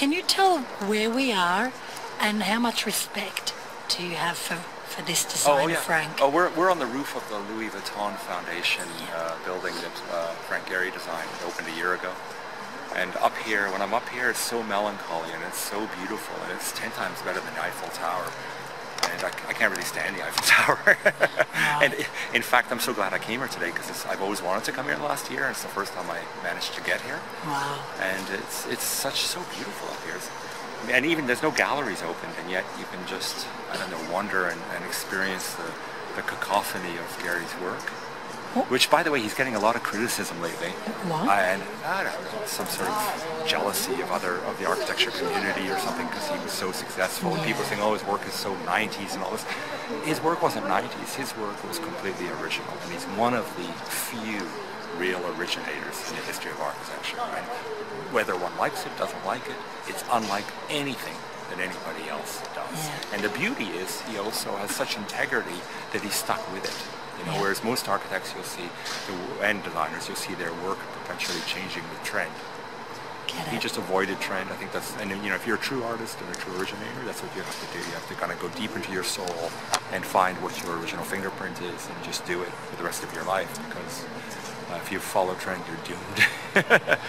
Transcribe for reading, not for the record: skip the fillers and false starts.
Can you tell where we are and how much respect do you have for this design, Frank? Oh, we're on the roof of the Louis Vuitton Foundation building that Frank Gehry designed, opened a year ago. And up here, when I'm up here, it's so melancholy and it's so beautiful, and it's 10 times better than the Eiffel Tower. And I can't really stand the Eiffel Tower. And in fact, I'm so glad I came here today, because I've always wanted to come here last year, and it's the first time I managed to get here. Wow. And it's so beautiful up here. And even there's no galleries open, and yet you can just, I don't know, wonder and experience the cacophony of Gehry's work. Which, by the way, he's getting a lot of criticism lately, and I don't know, some sort of jealousy of the architecture community or something, because he was so successful. And people saying, "Oh, his work is so '90s" and all this. His work wasn't '90s. His work was completely original, and he's one of the few real originators in the history of architecture. Right? Whether one likes it, doesn't like it, it's unlike anything that anybody else does. Yeah. And the beauty is, he also has such integrity that he's stuck with it. You know, whereas most architects you'll see, and designers, you'll see their work perpetually changing with trend. He just avoided trend. I think that's, and you know, if you're a true artist and a true originator, that's what you have to do. You have to kind of go deep into your soul and find what your original fingerprint is, and just do it for the rest of your life, because if you follow trend, you're doomed.